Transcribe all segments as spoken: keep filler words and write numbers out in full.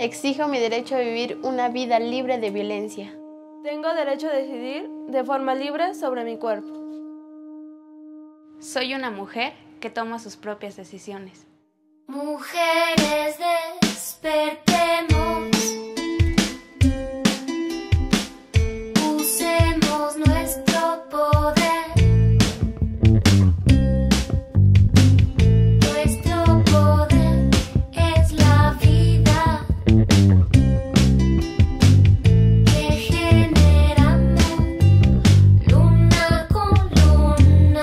Exijo mi derecho a vivir una vida libre de violencia. Tengo derecho a decidir de forma libre sobre mi cuerpo. Soy una mujer que toma sus propias decisiones. Mujeres, despertemos. Usemos nuestro poder. Nuestro poder es la vida que generamos luna con luna.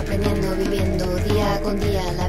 Aprendiendo, viviendo día con día la